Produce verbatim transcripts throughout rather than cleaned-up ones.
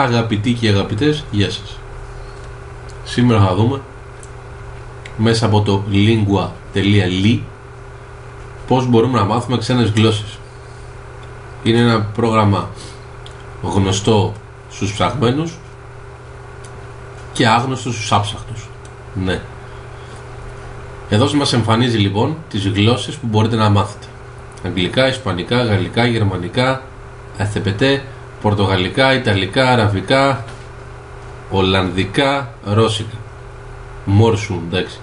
Αγαπητοί και αγαπητές, γεια σας. Σήμερα θα δούμε μέσα από το lingua.ly πώς μπορούμε να μάθουμε ξένες γλώσσες. Είναι ένα πρόγραμμα γνωστό στους ψαχμένους και άγνωστο στους άψαχτους. Ναι. Εδώ μας εμφανίζει λοιπόν τις γλώσσες που μπορείτε να μάθετε. Αγγλικά, ισπανικά, γαλλικά, γερμανικά, εθεπετέ, πορτογαλικά, ιταλικά, αραβικά, ολλανδικά, ρώσικα. Μόρσουν, εντάξει.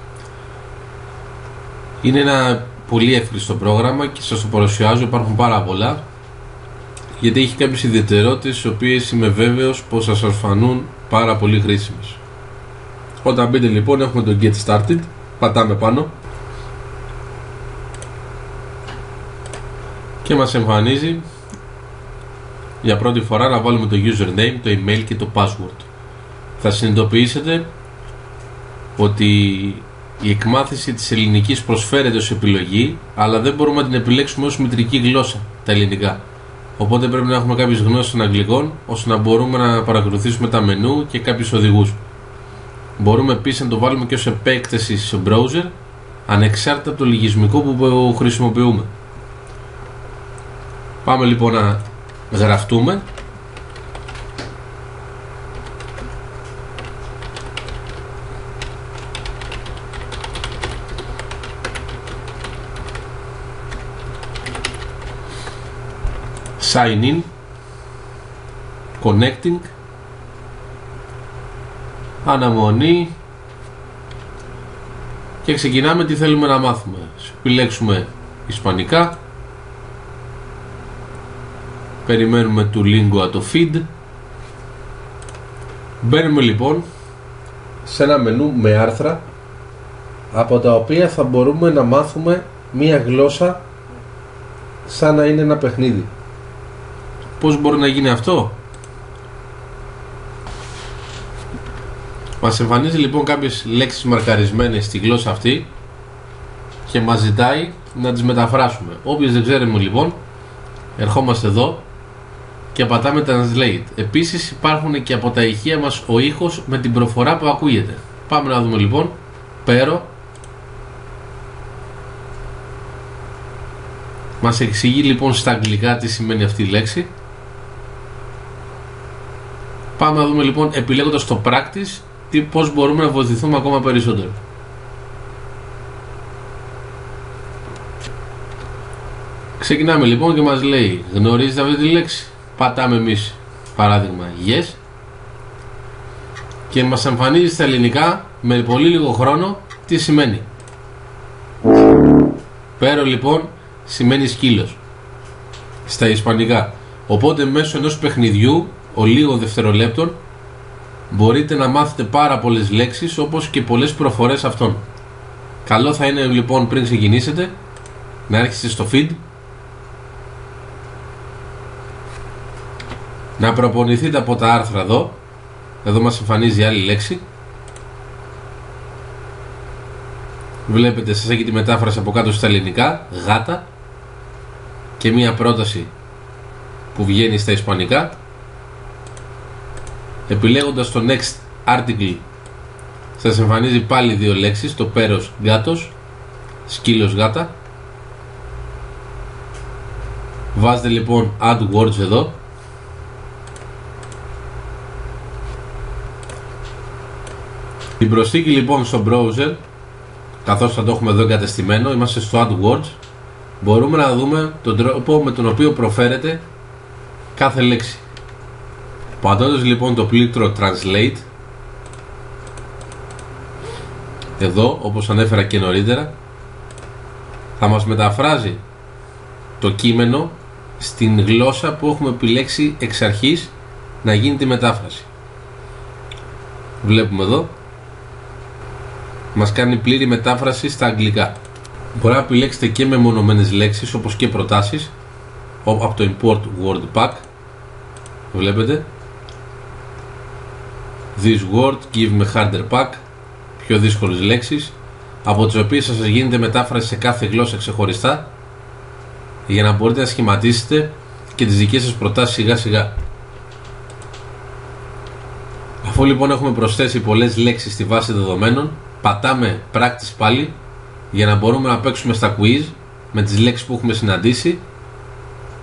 Είναι ένα πολύ εύχριστο πρόγραμμα και σας το παρουσιάζω, υπάρχουν πάρα πολλά, γιατί έχει κάποιες ιδιαιτερότητες τις οποίες είμαι βέβαιος πως θα σας φανούν πάρα πολύ χρήσιμες. Όταν μπείτε λοιπόν έχουμε το Get Started, πατάμε πάνω και μας εμφανίζει για πρώτη φορά να βάλουμε το username, το email και το password. Θα συνειδητοποιήσετε ότι η εκμάθηση της ελληνικής προσφέρεται ως επιλογή, αλλά δεν μπορούμε να την επιλέξουμε ως μητρική γλώσσα τα ελληνικά. Οπότε πρέπει να έχουμε κάποιες γνώσεις των αγγλικών ώστε να μπορούμε να παρακολουθήσουμε τα μενού και κάποιους οδηγούς. Μπορούμε επίσης να το βάλουμε και ως επέκταση σε browser, ανεξάρτητα από το λογισμικό που χρησιμοποιούμε. Πάμε λοιπόν να γραφτούμε. Sign in, connecting, αναμονή και ξεκινάμε τι θέλουμε να μάθουμε. Επιλέξουμε ισπανικά, περιμένουμε του lingua το feed, μπαίνουμε λοιπόν σε ένα μενού με άρθρα από τα οποία θα μπορούμε να μάθουμε μία γλώσσα σαν να είναι ένα παιχνίδι. Πώς μπορεί να γίνει αυτό? Μας εμφανίζει λοιπόν κάποιες λέξεις μαρκαρισμένες στη γλώσσα αυτή και μας ζητάει να τις μεταφράσουμε. Όποιος δεν ξέρουμε λοιπόν, ερχόμαστε εδώ και πατάμε Translate. Επίσης υπάρχουν και από τα ηχεία μας ο ήχος με την προφορά που ακούγεται. Πάμε να δούμε λοιπόν. Πέρο. Μας εξηγεί λοιπόν στα αγγλικά τι σημαίνει αυτή η λέξη. Πάμε να δούμε λοιπόν, επιλέγοντας το practice, τι, πώς μπορούμε να βοηθηθούμε ακόμα περισσότερο. Ξεκινάμε λοιπόν και μας λέει, γνωρίζετε αυτή τη λέξη? Πατάμε εμείς παράδειγμα yes και μας εμφανίζει στα ελληνικά με πολύ λίγο χρόνο τι σημαίνει. Πέρο λοιπόν σημαίνει σκύλος στα ισπανικά. Οπότε μέσω ενός παιχνιδιού ο λίγο δευτερολέπτων μπορείτε να μάθετε πάρα πολλές λέξεις όπως και πολλές προφορές αυτών. Καλό θα είναι λοιπόν πριν ξεκινήσετε να έρχεστε στο feed, να προπονηθείτε από τα άρθρα εδώ. Εδώ μας εμφανίζει άλλη λέξη, βλέπετε, σας έχει τη μετάφραση από κάτω στα ελληνικά, γάτα, και μία πρόταση που βγαίνει στα ισπανικά. Επιλέγοντας το next article σας εμφανίζει πάλι δύο λέξεις, το πέρος γάτος, σκύλος γάτα. Βάζετε λοιπόν add words εδώ την προσθήκη λοιπόν στο browser. Καθώς θα το έχουμε εδώ εγκατεστημένο, είμαστε στο AdWords, μπορούμε να δούμε τον τρόπο με τον οποίο προφέρεται κάθε λέξη. Πατώντας λοιπόν το πλήκτρο Translate εδώ, όπως ανέφερα και νωρίτερα, θα μας μεταφράζει το κείμενο στην γλώσσα που έχουμε επιλέξει εξ αρχής να γίνει τη μετάφραση. Βλέπουμε εδώ, μας κάνει πλήρη μετάφραση στα αγγλικά. Μπορεί να επιλέξετε και μεμονωμένες λέξεις όπως και προτάσεις από το import word pack. Βλέπετε, this word, give me harder pack, πιο δύσκολες λέξεις, από τις οποίες σας γίνεται μετάφραση σε κάθε γλώσσα ξεχωριστά για να μπορείτε να σχηματίσετε και τις δικές σας προτάσεις σιγά σιγά. Αφού λοιπόν έχουμε προσθέσει πολλές λέξεις στη βάση δεδομένων, πατάμε practice πάλι για να μπορούμε να παίξουμε στα quiz με τις λέξεις που έχουμε συναντήσει,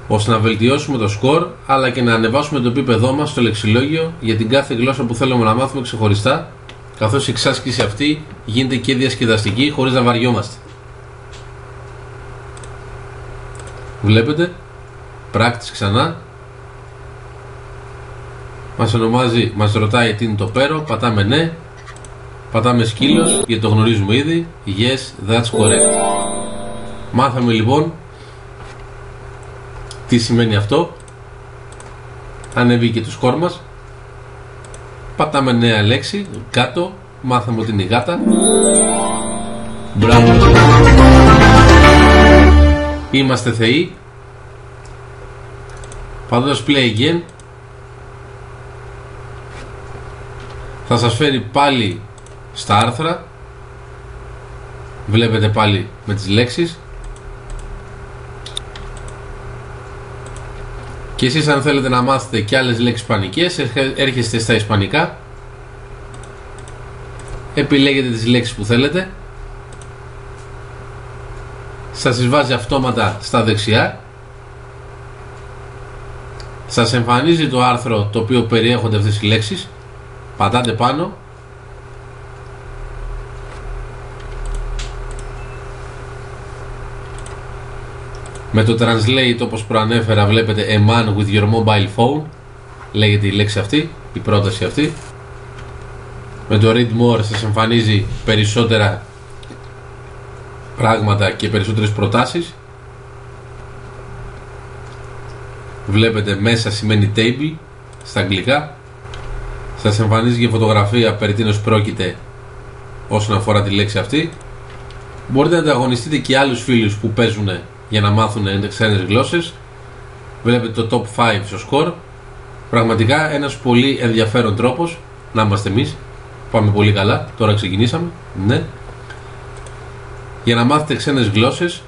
ώστε να βελτιώσουμε το σκορ αλλά και να ανεβάσουμε το επίπεδό μας στο λεξιλόγιο για την κάθε γλώσσα που θέλουμε να μάθουμε ξεχωριστά, καθώς η εξάσκηση αυτή γίνεται και διασκεδαστική χωρίς να βαριόμαστε. Βλέπετε, practice ξανά. Μας ονομάζει, μας ρωτάει τι είναι το πέρο, πατάμε ναι, πατάμε σκύλος γιατί το γνωρίζουμε ήδη, yes, that's correct. Μάθαμε λοιπόν τι σημαίνει αυτό, ανέβηκε το σκορ μας, πατάμε νέα λέξη, κάτω, μάθαμε ότι είναι η γάτα. Μπράβο. Είμαστε θεοί. Πατώντας play again θα σας φέρει πάλι στα άρθρα, βλέπετε πάλι με τις λέξεις, και εσείς αν θέλετε να μάθετε και άλλες λέξεις ισπανικές έρχεστε στα ισπανικά, επιλέγετε τις λέξεις που θέλετε, σας εισβάζει αυτόματα στα δεξιά, σας εμφανίζει το άρθρο το οποίο περιέχονται αυτές οι λέξεις, πατάτε πάνω, με το translate όπως προανέφερα βλέπετε a man with your mobile phone λέγεται η λέξη αυτή, η πρόταση αυτή, με το read more σας εμφανίζει περισσότερα πράγματα και περισσότερες προτάσεις, βλέπετε μέσα σημαίνει table στα αγγλικά, σας εμφανίζει και φωτογραφία περί τίνος πρόκειται όσον αφορά τη λέξη αυτή. Μπορείτε να ανταγωνιστείτε και άλλους φίλους που παίζουν για να μάθουν ξένες γλώσσες, βλέπετε το top πέντε στο σκορ, πραγματικά ένας πολύ ενδιαφέρον τρόπος να είμαστε εμείς, πάμε πολύ καλά, τώρα ξεκινήσαμε, ναι, για να μάθετε ξένες γλώσσες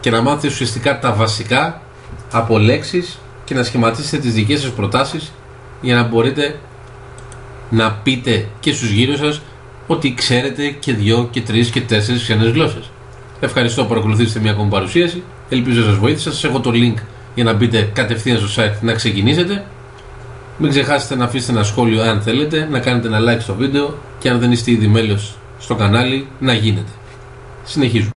και να μάθετε ουσιαστικά τα βασικά από λέξεις και να σχηματίσετε τις δικές σας προτάσεις για να μπορείτε να πείτε και στους γύρω σας ότι ξέρετε και δύο και τρεις και τέσσερις ξένες γλώσσες. Ευχαριστώ που παρακολουθήσατε μια ακόμη παρουσίαση. Ελπίζω να σας βοήθησα. Σας έχω το link για να μπείτε κατευθείαν στο site να ξεκινήσετε. Μην ξεχάσετε να αφήσετε ένα σχόλιο αν θέλετε, να κάνετε ένα like στο βίντεο και αν δεν είστε ήδη μέλος στο κανάλι να γίνετε. Συνεχίζουμε.